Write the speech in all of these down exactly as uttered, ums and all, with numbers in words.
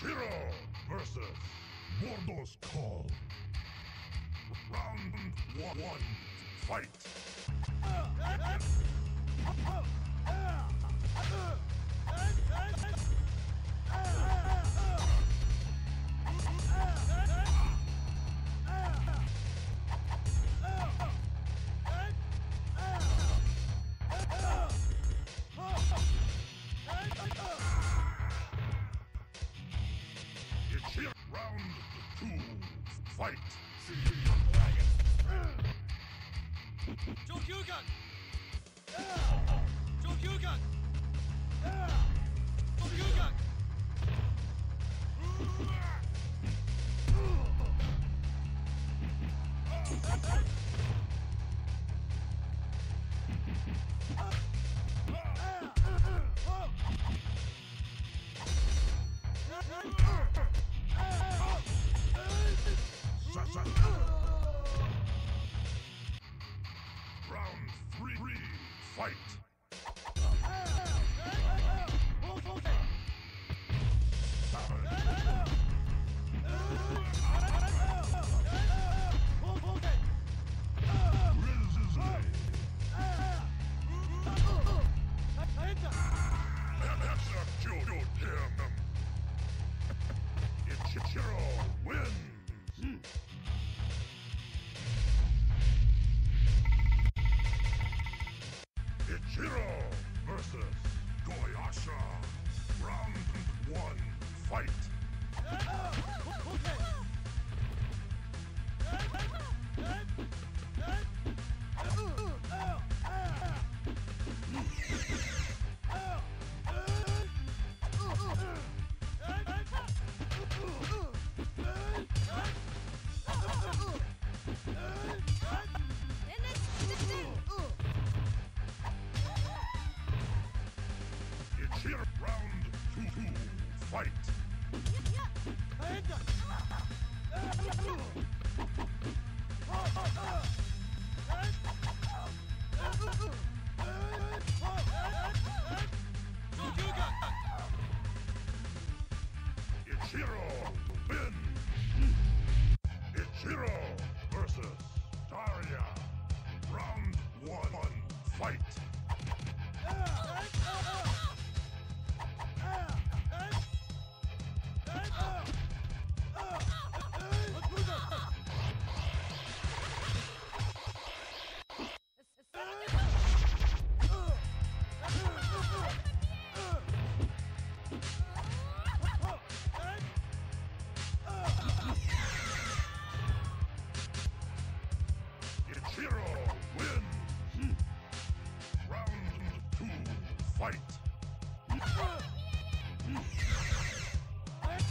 Ichiro versus Mordor's Call. Round one, one fight. Round two, fight! Shoryugan! Shoryugan! Shoryugan! Round three, three fight! Ichiro wins! Ichiro versus Goyasha. Round one, fight. Here, round two, two, fight. Ichiro wins. Ichiro versus Daria. Round one, one fight. Fight! Admirable! Fight!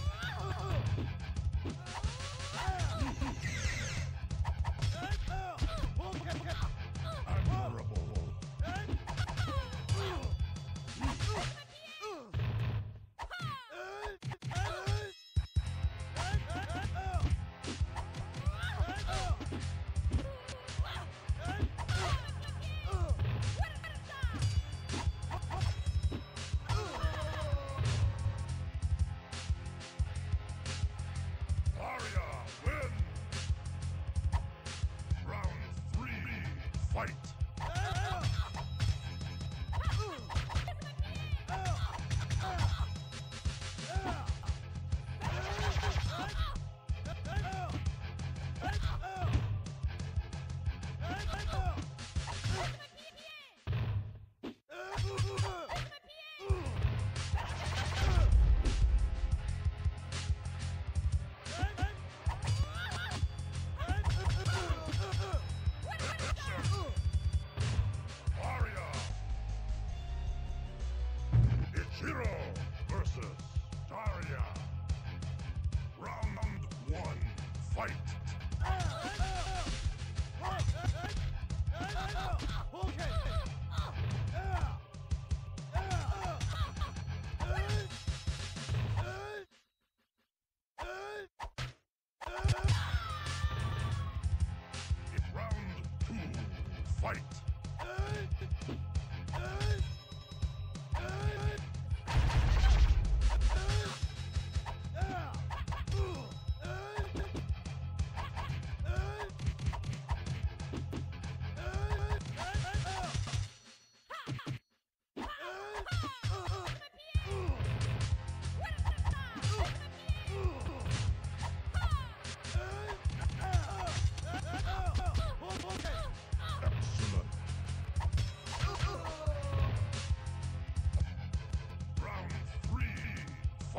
Ichiro versus Daria. Round one, fight. Round two, fight.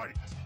fight.